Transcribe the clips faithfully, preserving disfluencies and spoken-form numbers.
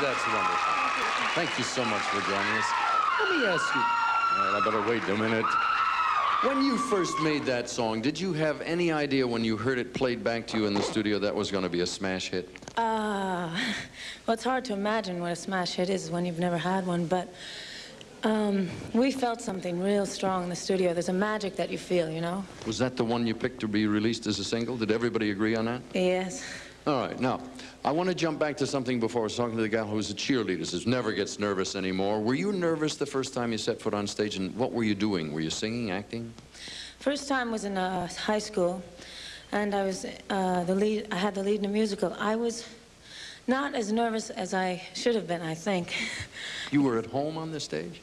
that's wonderful. Thank you so much for joining us. Let me ask you... All right, I better wait a minute. When you first made that song, did you have any idea when you heard it played back to you in the studio that was going to be a smash hit? Uh, well, it's hard to imagine what a smash hit is when you've never had one, but um, we felt something real strong in the studio. There's a magic that you feel, you know? Was that the one you picked to be released as a single? Did everybody agree on that? Yes. All right, now, I want to jump back to something before. I was talking to the guy who's a cheerleader, says never gets nervous anymore. Were you nervous the first time you set foot on stage, and what were you doing? Were you singing, acting? First time was in uh, high school, and I was uh, the lead. I had the lead in a musical. I was not as nervous as I should have been, I think. You were at home on this stage?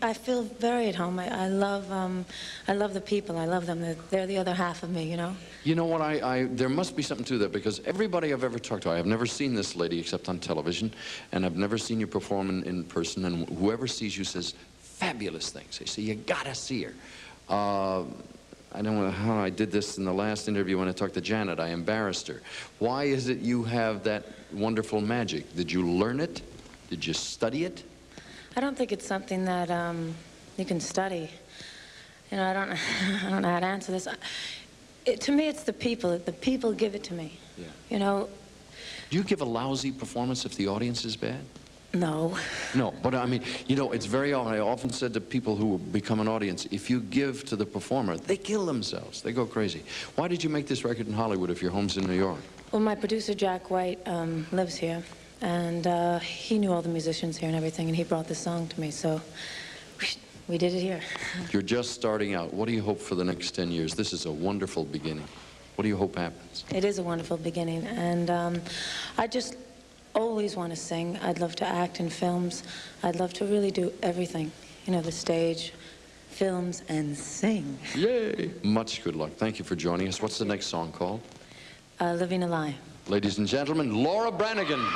I feel very at home. I, I love, um, I love the people. I love them. They're, they're the other half of me, you know? You know what, I, I, there must be something to that, because everybody I've ever talked to, I have never seen this lady except on television, and I've never seen you perform in, in person, and whoever sees you says fabulous things. They say, you gotta see her. Uh, I don't know how I did this in the last interview when I talked to Janet. I embarrassed her. Why is it you have that wonderful magic? Did you learn it? Did you study it? I don't think it's something that um, you can study. You know, I don't, I don't know how to answer this. I, it, to me, it's the people. The people give it to me. Yeah. You know. Do you give a lousy performance if the audience is bad? No. No, but I mean, you know, it's very often, I often said to people who become an audience, if you give to the performer, they kill themselves. They go crazy. Why did you make this record in Hollywood if your home's in New York? Well, my producer, Jack White, um, lives here. And uh, he knew all the musicians here and everything, and he brought this song to me, so we did it here. You're just starting out. What do you hope for the next ten years? This is a wonderful beginning. What do you hope happens? It is a wonderful beginning, and um, I just always want to sing. I'd love to act in films. I'd love to really do everything, you know, the stage, films, and sing. Yay! Much good luck. Thank you for joining us. What's the next song called? Uh, Living a Lie. Ladies and gentlemen, Laura Branigan.